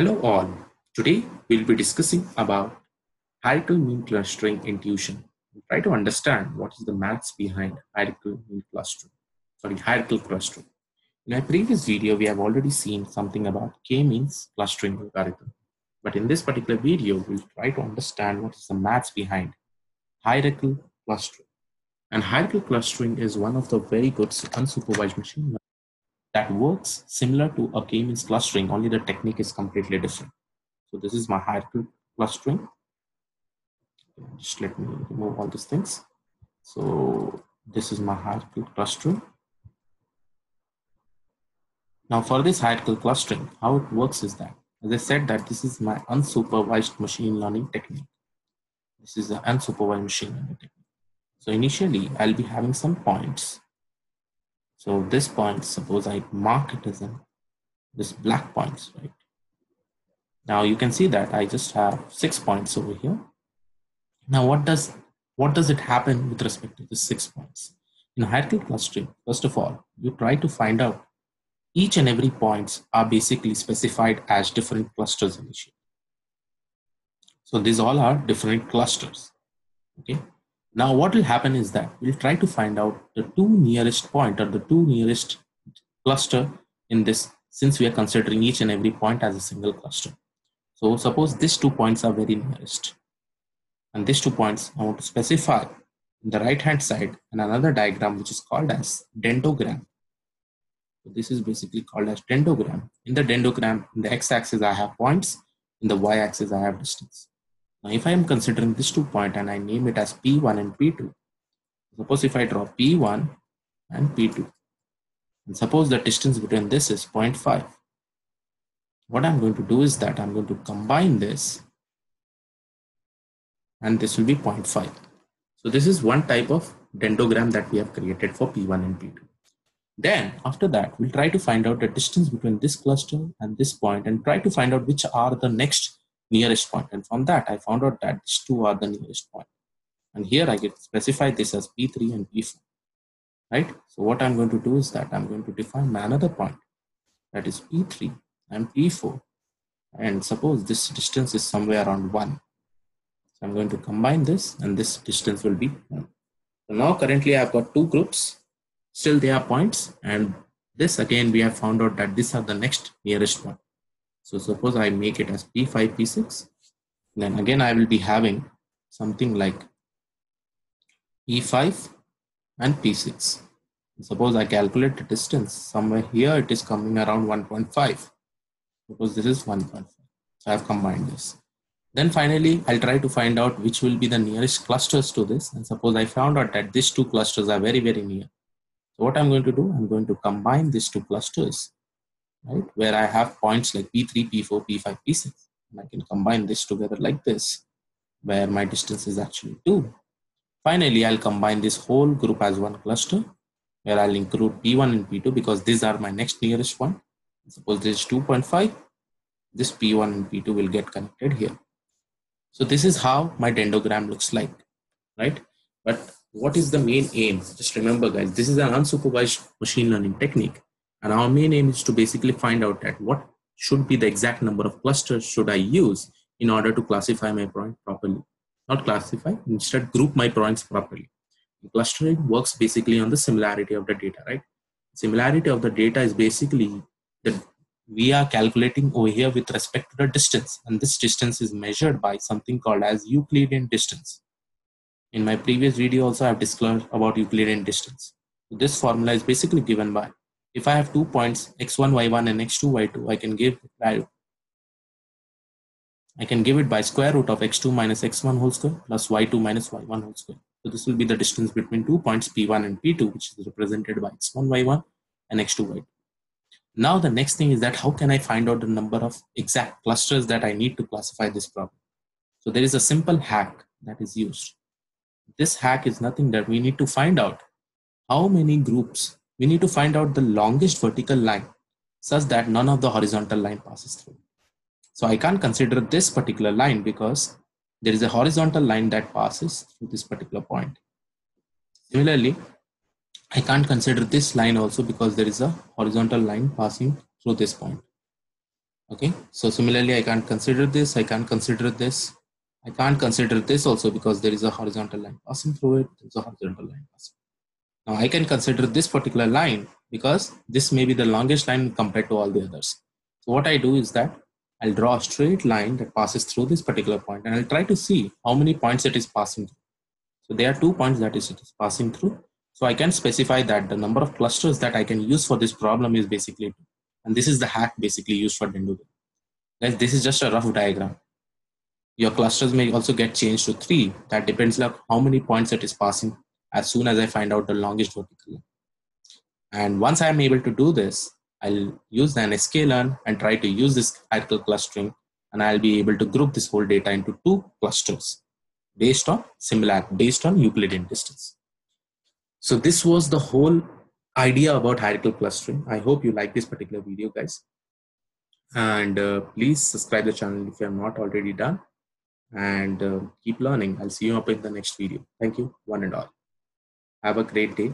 Hello all, today we'll be discussing about hierarchical mean clustering intuition. We'll try to understand what is the maths behind hierarchical clustering. In our previous video, we have already seen something about k-means clustering algorithm. But in this particular video, we'll try to understand what is the maths behind hierarchical clustering. And hierarchical clustering is one of the very good unsupervised machine learning that works similar to a k-means clustering, only the technique is completely different. So this is my hierarchical clustering. Just let me remove all these things. So this is my hierarchical clustering. Now for this hierarchical clustering, how it works is that, as I said, that this is my unsupervised machine learning technique. This is the unsupervised machine learning technique. So initially, I'll be having some points. So this point, suppose I mark it as this black points, right? Now you can see that I just have 6 points over here. Now what does it happen with respect to the 6 points? In hierarchical clustering, first of all, you try to find out each and every points are basically specified as different clusters initially. So these all are different clusters, okay? Now what will happen is that we'll try to find out the two nearest point or the two nearest cluster in this, since we are considering each and every point as a single cluster. So suppose these 2 points are very nearest, and these 2 points I want to specify in the right hand side in another diagram which is called as dendogram. So this is basically called as dendogram. In the dendogram, in the x-axis I have points, in the y-axis I have distance. Now, if I am considering this 2 point and I name it as P1 and P2, suppose if I draw P1 and P2, and suppose the distance between this is 0.5. What I'm going to do is that I'm going to combine this, and this will be 0.5. So this is one type of dendogram that we have created for P1 and P2. Then after that, we'll try to find out the distance between this cluster and this point and try to find out which are the next nearest point, and from that I found out that these two are the nearest point, and here I get specify this as P3 and P4, right? So what I'm going to do is that I'm going to define another point that is P3 and P4, and suppose this distance is somewhere around 1. So I'm going to combine this, and this distance will be 1. So now currently I've got 2 groups, still they are points, and this again we have found out that these are the next nearest one. So suppose I make it as P5, P6, then again I will be having something like P5 and P6. Suppose I calculate the distance, somewhere here it is coming around 1.5. Suppose this is 1.5. So I have combined this. Then finally I'll try to find out which will be the nearest clusters to this, and suppose I found out that these two clusters are very, very near. So what I'm going to do, I'm going to combine these two clusters, right, where I have points like P3, P4, P5, P6, and I can combine this together like this, where my distance is actually 2. Finally, I'll combine this whole group as one cluster, where I'll include P1 and P2 because these are my next nearest one. Suppose this is 2.5, this P1 and P2 will get connected here. So this is how my dendogram looks like, right? But what is the main aim? Just remember guys, this is an unsupervised machine learning technique. And our main aim is to basically find out that what should be the exact number of clusters should I use in order to classify my point properly. Not classify, instead group my points properly. Clustering works basically on the similarity of the data, right? Similarity of the data is basically that we are calculating over here with respect to the distance. And this distance is measured by something called as Euclidean distance. In my previous video also I have discussed about Euclidean distance. So this formula is basically given by, if I have 2 points, x1, y1 and x2, y2, I can give it by square root of x2 minus x1 whole square plus y2 minus y1 whole square. So this will be the distance between 2 points P1 and P2, which is represented by x1, y1 and x2, y2. Now the next thing is that how can I find out the number of exact clusters that I need to classify this problem? So there is a simple hack that is used. This hack is nothing that we need to find out how many groups. We need to find out the longest vertical line such that none of the horizontal line passes through. So I can't consider this particular line because there is a horizontal line that passes through this particular point. Similarly, I can't consider this line also because there is a horizontal line passing through this point. Okay, so similarly, I can't consider this, I can't consider this, I can't consider this also because there is a horizontal line passing through it, there's a horizontal line passing. Now I can consider this particular line because this may be the longest line compared to all the others. So what I do is that I'll draw a straight line that passes through this particular point, and I'll try to see how many points it is passing through. So there are 2 points that it is passing through. So I can specify that the number of clusters that I can use for this problem is basically 2. And this is the hack basically used for dendogram. Guys, this is just a rough diagram. Your clusters may also get changed to 3. That depends on how many points it is passing as soon as I find out the longest vertical line. And once I'm able to do this, I'll use an sklearn and try to use this hierarchical clustering, and I'll be able to group this whole data into 2 clusters based on similarity, based on Euclidean distance. So this was the whole idea about hierarchical clustering. I hope you like this particular video, guys. And please subscribe the channel if you have not already done. And keep learning. I'll see you up in the next video. Thank you, one and all. Have a great day.